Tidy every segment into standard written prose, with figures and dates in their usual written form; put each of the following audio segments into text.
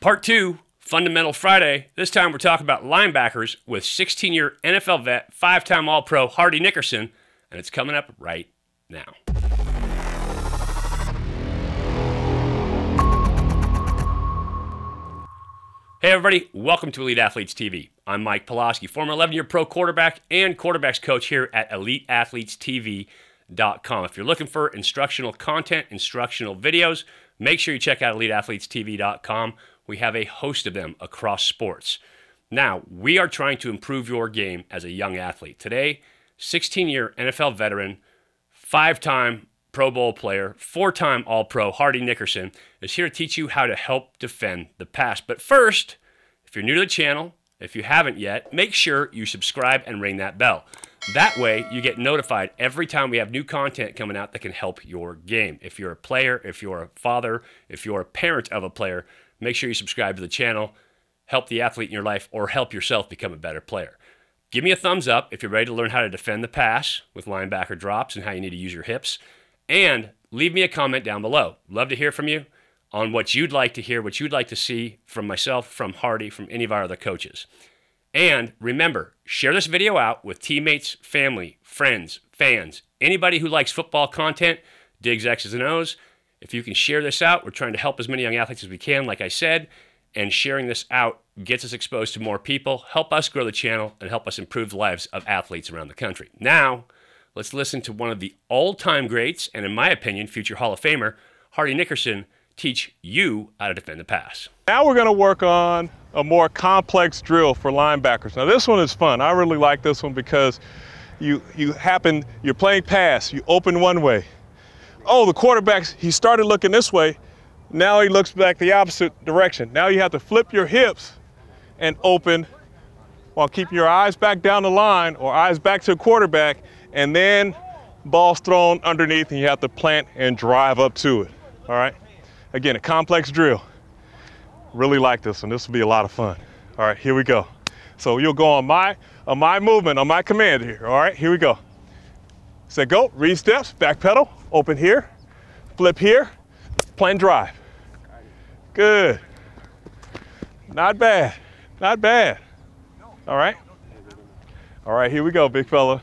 Part 2, Fundamental Friday. This time we're talking about linebackers with 16-year NFL vet, 5-time All-Pro Hardy Nickerson, and it's coming up right now. Hey everybody, welcome to Elite Athletes TV. I'm Mike Pawlawski, former 11-year pro quarterback and quarterbacks coach here at EliteAthletesTV.com. If you're looking for instructional content, instructional videos, make sure you check out EliteAthletesTV.com. We have a host of them across sports. Now, we are trying to improve your game as a young athlete. Today, 16-year NFL veteran, 5-time Pro Bowl player, 4-time All-Pro Hardy Nickerson is here to teach you how to help defend the pass. But first, if you're new to the channel, if you haven't yet, make sure you subscribe and ring that bell. That way, you get notified every time we have new content coming out that can help your game. If you're a player, if you're a father, if you're a parent of a player, make sure you subscribe to the channel, help the athlete in your life, or help yourself become a better player. Give me a thumbs up if you're ready to learn how to defend the pass with linebacker drops and how you need to use your hips. And leave me a comment down below. Love to hear from you on what you'd like to hear, what you'd like to see from myself, from Hardy, from any of our other coaches. And remember, share this video out with teammates, family, friends, fans, anybody who likes football content, digs X's and O's. If you can share this out, we're trying to help as many young athletes as we can, like I said, and sharing this out gets us exposed to more people, help us grow the channel, and help us improve the lives of athletes around the country. Now, let's listen to one of the all-time greats, and in my opinion, future Hall of Famer, Hardy Nickerson, teach you how to defend the pass. Now we're going to work on a more complex drill for linebackers. Now this one is fun. I really like this one because you're playing pass, you open one way. Oh, the quarterback, he started looking this way, now he looks back the opposite direction. Now you have to flip your hips and open while keeping your eyes back down the line or eyes back to the quarterback, and then ball's thrown underneath and you have to plant and drive up to it. All right, again, a complex drill. Really like this one. This will be a lot of fun. All right, here we go. So you'll go on my movement, on my command here. All right, here we go. Say go, read steps, back pedal, open here, flip here, plant drive. Good. Not bad, not bad. All right. All right, here we go, big fella.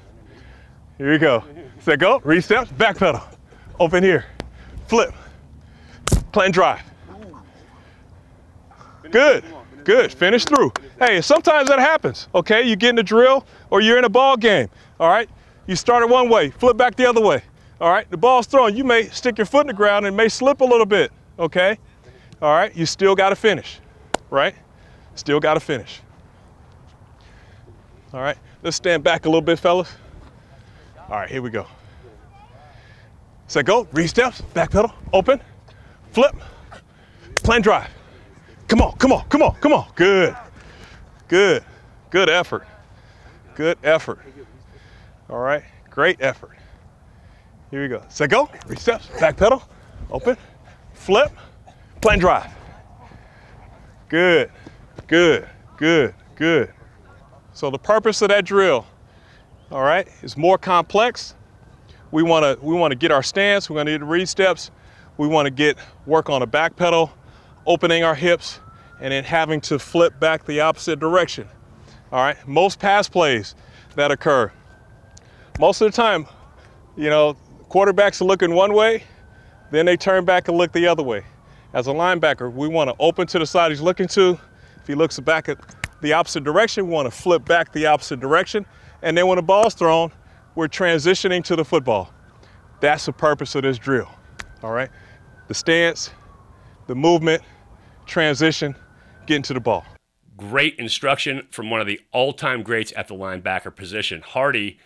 Here we go. Say go, read steps, back pedal, open here, flip, plant drive. Good, good, finish through. Hey, sometimes that happens, okay? You get in a drill or you're in a ball game, all right? You started one way, flip back the other way. All right, the ball's thrown. You may stick your foot in the ground and it may slip a little bit, okay? All right, you still got to finish, right? Still got to finish. All right, let's stand back a little bit, fellas. All right, here we go. Say go, read steps, back pedal, open, flip, plant drive. Come on, come on, come on, come on. Good, good, good effort, good effort. All right, great effort. Here we go. Say go, three steps, back pedal, open, flip, plant drive. Good, good, good, good. So the purpose of that drill, all right, is more complex. We want to get our stance, we're going to need to read steps. We want to get work on a back pedal, opening our hips, and then having to flip back the opposite direction. All right, most pass plays that occur, most of the time, you know, quarterbacks are looking one way, then they turn back and look the other way. As a linebacker, we want to open to the side he's looking to. If he looks back at the opposite direction, we want to flip back the opposite direction. And then when the ball's thrown, we're transitioning to the football. That's the purpose of this drill, all right? The stance, the movement, transition, getting to the ball. Great instruction from one of the all-time greats at the linebacker position, Hardy.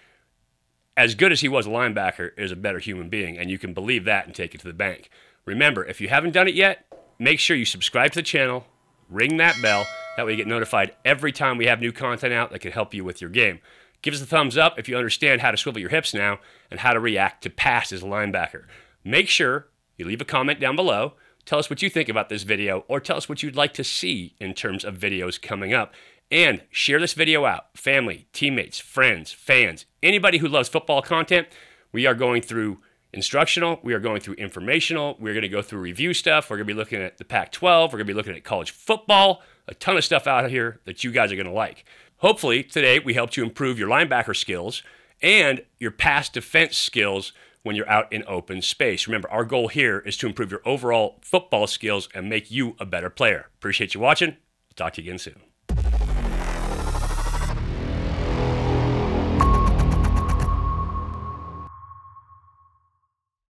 As good as he was a linebacker, is a better human being, and you can believe that and take it to the bank. Remember, if you haven't done it yet, make sure you subscribe to the channel, ring that bell, that way you get notified every time we have new content out that can help you with your game. Give us a thumbs up if you understand how to swivel your hips now and how to react to pass as a linebacker. Make sure you leave a comment down below, tell us what you think about this video, or tell us what you'd like to see in terms of videos coming up. And share this video out. Family, teammates, friends, fans, anybody who loves football content. We are going through instructional. We are going through informational. We're going to go through review stuff. We're going to be looking at the Pac-12. We're going to be looking at college football. A ton of stuff out here that you guys are going to like. Hopefully, today we helped you improve your linebacker skills and your pass defense skills when you're out in open space. Remember, our goal here is to improve your overall football skills and make you a better player. Appreciate you watching. Talk to you again soon.